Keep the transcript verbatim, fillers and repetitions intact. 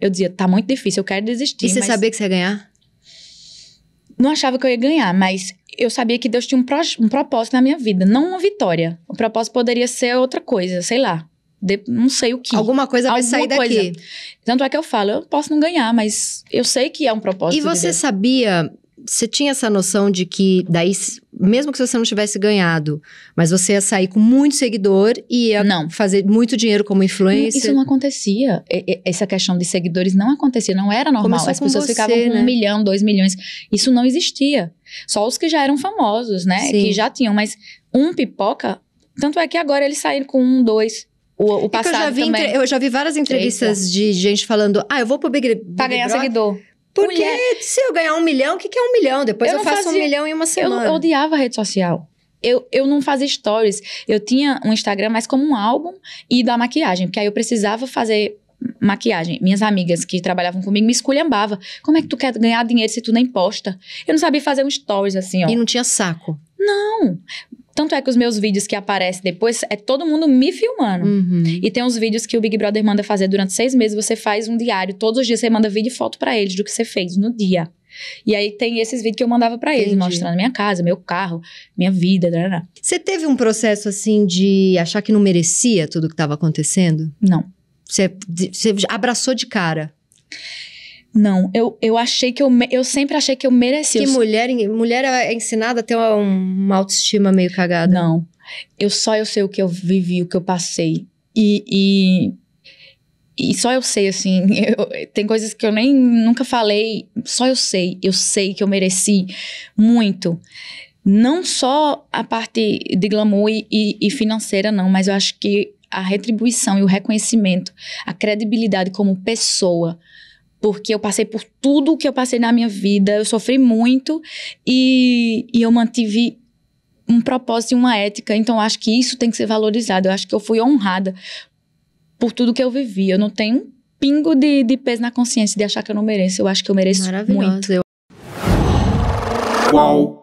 Eu dizia, tá muito difícil, eu quero desistir. E você mas... sabia que você ia ganhar? Não achava que eu ia ganhar, mas eu sabia que Deus tinha um, pro... um propósito na minha vida. Não uma vitória. O propósito poderia ser outra coisa, sei lá. De... Não sei o que. Alguma coisa vai Alguma sair daqui. Coisa. Tanto é que eu falo, eu posso não ganhar, mas eu sei que é um propósito. E você de Deus. Sabia... Você tinha essa noção de que, daí, mesmo que você não tivesse ganhado, mas você ia sair com muito seguidor e ia não. fazer muito dinheiro como influencer? Isso não acontecia. Essa questão de seguidores não acontecia, não era normal. Começou As com pessoas você, ficavam com né? um milhão, dois milhões. Isso não existia. Só os que já eram famosos, né? Sim. Que já tinham, mas um pipoca... Tanto é que agora eles saíram com um, dois... O, o passado é eu já vi também. Entre, eu já vi várias entrevistas Eita. de gente falando... Ah, eu vou pro Big, Big Brother... Pra ganhar seguidor. Porque Mulher. se eu ganhar um milhão, o que, que é um milhão? Depois eu, eu faço fazia, um milhão em uma semana. Eu, eu odiava a rede social. Eu, eu não fazia stories. Eu tinha um Instagram mais como um álbum e da maquiagem. Porque aí eu precisava fazer maquiagem. Minhas amigas que trabalhavam comigo me esculhambavam. Como é que tu quer ganhar dinheiro se tu nem posta? Eu não sabia fazer um stories assim, ó. E não tinha saco? Não. Tanto é que os meus vídeos que aparecem depois, é todo mundo me filmando. Uhum. E tem uns vídeos que o Big Brother manda fazer durante seis meses. Você faz um diário. Todos os dias você manda vídeo e foto pra eles do que você fez no dia. E aí tem esses vídeos que eu mandava pra eles. Entendi. Mostrando minha casa, meu carro, minha vida. Blá, blá. Você teve um processo assim de achar que não merecia tudo que tava acontecendo? Não. Você, você abraçou de cara? Não, eu, eu achei que eu... Eu sempre achei que eu merecia. Que mulher, mulher é ensinada a ter uma, uma autoestima meio cagada. Não. Eu só eu sei o que eu vivi, o que eu passei. E... e, e só eu sei, assim... Eu, tem coisas que eu nem nunca falei. Só eu sei. Eu sei que eu mereci muito. Não só a parte de glamour e, e financeira, não. Mas eu acho que a retribuição e o reconhecimento, a credibilidade como pessoa... Porque eu passei por tudo que eu passei na minha vida. Eu sofri muito. E, e eu mantive um propósito e uma ética. Então, eu acho que isso tem que ser valorizado. Eu acho que eu fui honrada por tudo que eu vivi. Eu não tenho um pingo de, de peso na consciência de achar que eu não mereço. Eu acho que eu mereço muito. Maravilhoso. Uau.